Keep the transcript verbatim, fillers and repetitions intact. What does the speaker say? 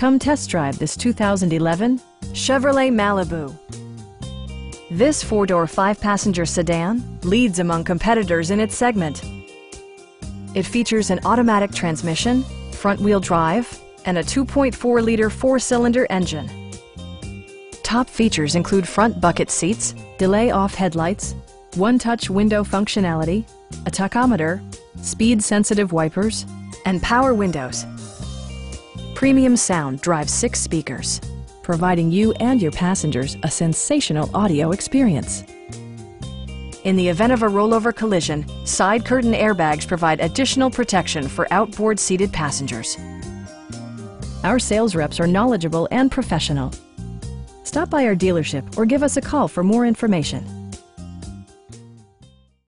Come test drive this two thousand eleven Chevrolet Malibu. This four-door, five-passenger sedan leads among competitors in its segment. It features an automatic transmission, front-wheel drive, and a two point four liter four-cylinder engine. Top features include front bucket seats, delay-off headlights, one-touch window functionality, a tachometer, speed-sensitive wipers, and power windows. Premium sound drives six speakers, providing you and your passengers a sensational audio experience. In the event of a rollover collision, side curtain airbags provide additional protection for outboard seated passengers. Our sales reps are knowledgeable and professional. Stop by our dealership or give us a call for more information.